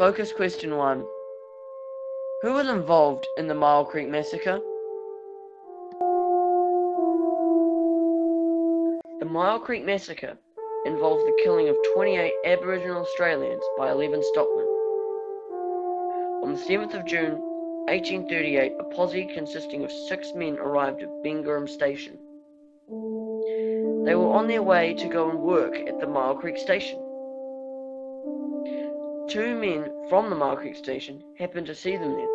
Focus question 1. Who was involved in the Myall Creek Massacre? The Myall Creek Massacre involved the killing of 28 Aboriginal Australians by 11 stockmen. On the 7th of June, 1838, a posse consisting of 6 men arrived at Bingham Station. They were on their way to go and work at the Myall Creek Station. 2 men from the Myall Creek Station happened to see them there.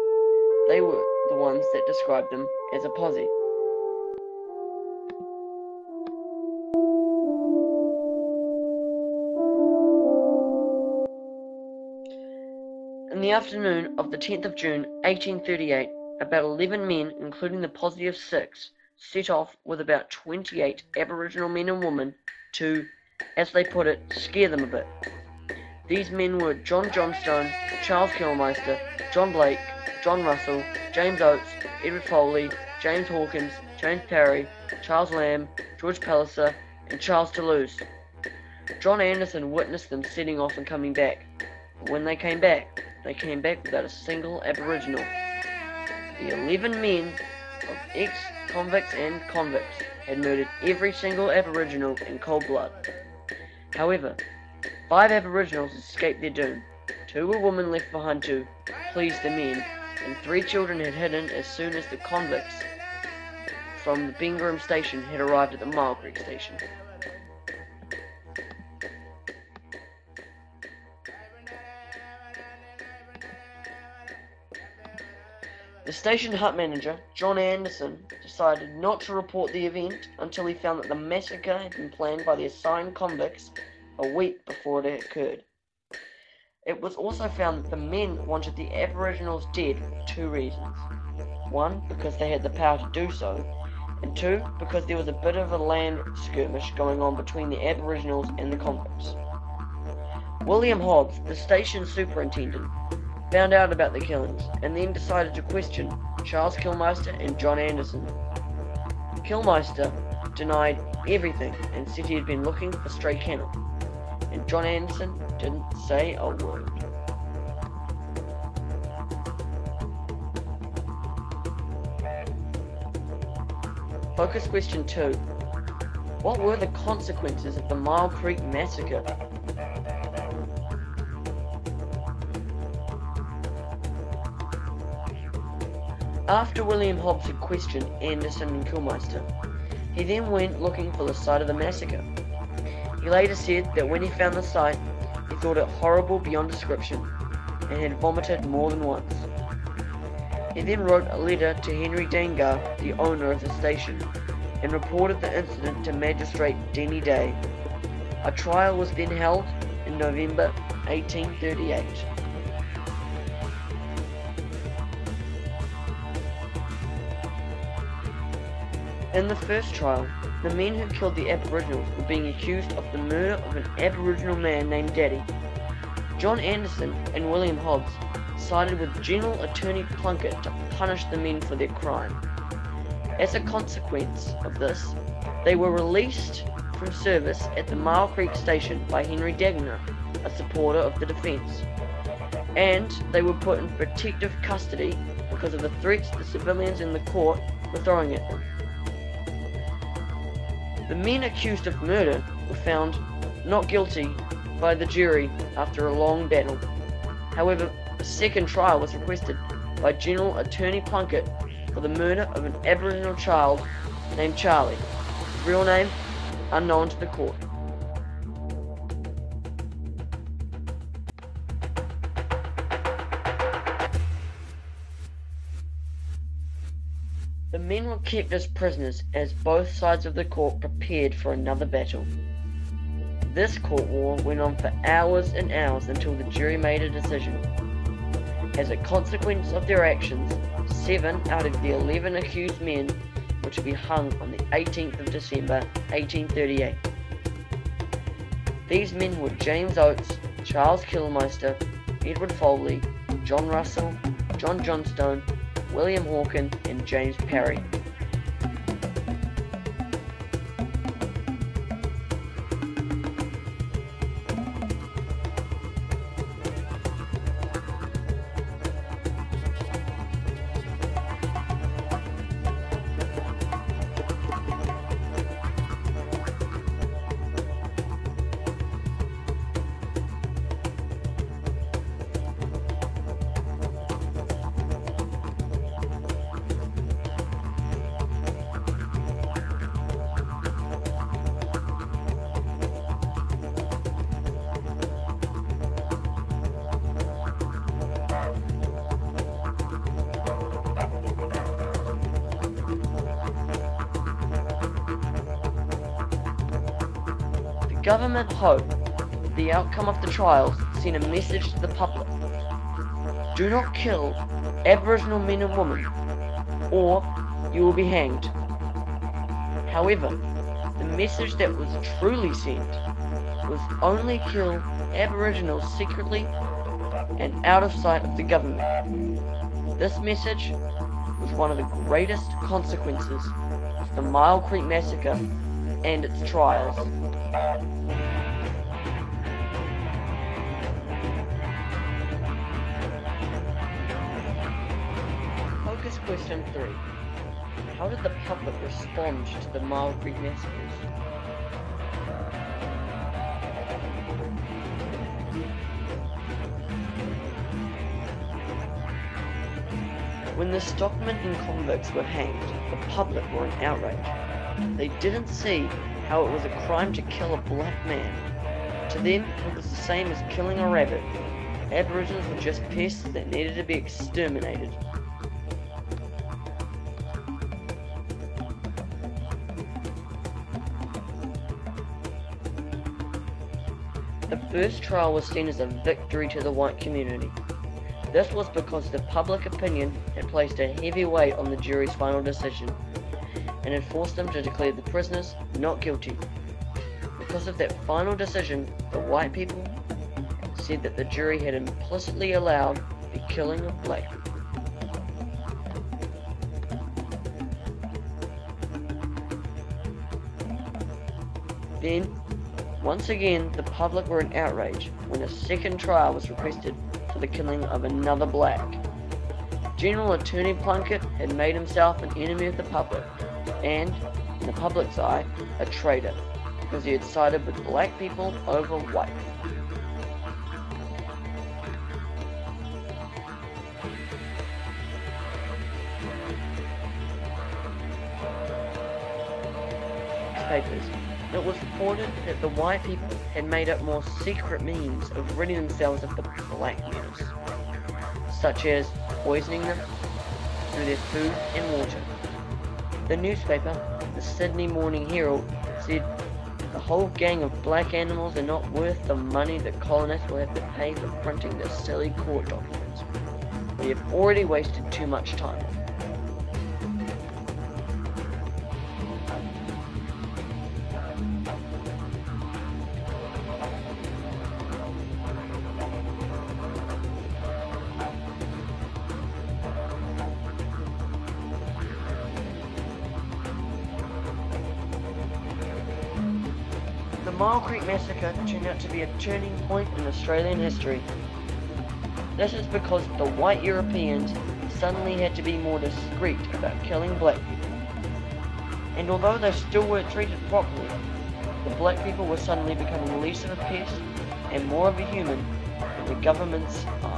They were the ones that described them as a posse. In the afternoon of the 10th of June, 1838, about 11 men, including the posse of 6, set off with about 28 Aboriginal men and women to, as they put it, scare them a bit. These men were John Johnstone, Charles Kilmeister, John Blake, John Russell, James Oates, Edward Foley, James Hawkins, James Perry, Charles Lamb, George Palliser, and Charles Toulouse. John Anderson witnessed them setting off and coming back, but when they came back without a single Aboriginal. The 11 men of ex-convicts and convicts had murdered every single Aboriginal in cold blood. However, 5 Aboriginals escaped their doom, 2 were women left behind to please the men, and 3 children had hidden as soon as the convicts from the Bingham Station had arrived at the Myall Creek Station. The station hut manager, John Anderson, decided not to report the event until he found that the massacre had been planned by the assigned convicts a week before it occurred. It was also found that the men wanted the Aboriginals dead for 2 reasons. 1, because they had the power to do so, and 2, because there was a bit of a land skirmish going on between the Aboriginals and the convicts. William Hobbs, the station superintendent, found out about the killings, and then decided to question Charles Kilmeister and John Anderson. Kilmeister denied everything and said he had been looking for stray cattle, and John Anderson didn't say a word. Focus question 2. What were the consequences of the Myall Creek Massacre? After William Hobbs had questioned Anderson and Kilmeister, he then went looking for the site of the massacre. He later said that when he found the site, he thought it horrible beyond description, and had vomited more than once. He then wrote a letter to Henry Dangar, the owner of the station, and reported the incident to Magistrate Denny Day. A trial was then held in November 1838. In the first trial, the men who killed the Aboriginals were being accused of the murder of an Aboriginal man named Daddy. John Anderson and William Hobbs sided with General Attorney Plunkett to punish the men for their crime. As a consequence of this, they were released from service at the Myall Creek Station by Henry Dangar, a supporter of the defence, and they were put in protective custody because of the threats the civilians in the court were throwing at them. The men accused of murder were found not guilty by the jury after a long battle. However, a second trial was requested by General Attorney Plunkett for the murder of an Aboriginal child named Charlie, his real name unknown to the court. The men were kept as prisoners as both sides of the court prepared for another battle. This court war went on for hours and hours until the jury made a decision. As a consequence of their actions, 7 out of the 11 accused men were to be hung on the 18th of December, 1838. These men were James Oates, Charles Kilmeister, Edward Foley, John Russell, John Johnstone, William Hawken, and James Perry. Government hoped the outcome of the trials sent a message to the public. Do not kill Aboriginal men and women, or you will be hanged. However, the message that was truly sent was only kill Aboriginals secretly and out of sight of the government. This message was one of the greatest consequences of the Myall Creek Massacre and its trials. Focus question 3. How did the public respond to the Myall Creek Massacres? When the stockmen and convicts were hanged, the public were in outrage. They didn't see how it was a crime to kill a black man. To them, it was the same as killing a rabbit. Aboriginals were just pests that needed to be exterminated. The first trial was seen as a victory to the white community. This was because the public opinion had placed a heavy weight on the jury's final decision and had forced them to declare the prisoners not guilty. Because of that final decision, the white people said that the jury had implicitly allowed the killing of black people. Then, once again, the public were in outrage when a second trial was requested for the killing of another black. General Attorney Plunkett had made himself an enemy of the public and, in the public's eye, a traitor because he had sided with black people over white people. Papers. It was reported that the white people had made up more secret means of ridding themselves of the blackmailers, such as poisoning them through their food and water. The newspaper, the Sydney Morning Herald, said the whole gang of black animals are not worth the money that colonists will have to pay for printing their silly court documents. We have already wasted too much time. The Myall Creek Massacre turned out to be a turning point in Australian history. This is because the white Europeans suddenly had to be more discreet about killing black people. And although they still weren't treated properly, the black people were suddenly becoming less of a pest and more of a human in the government's eyes.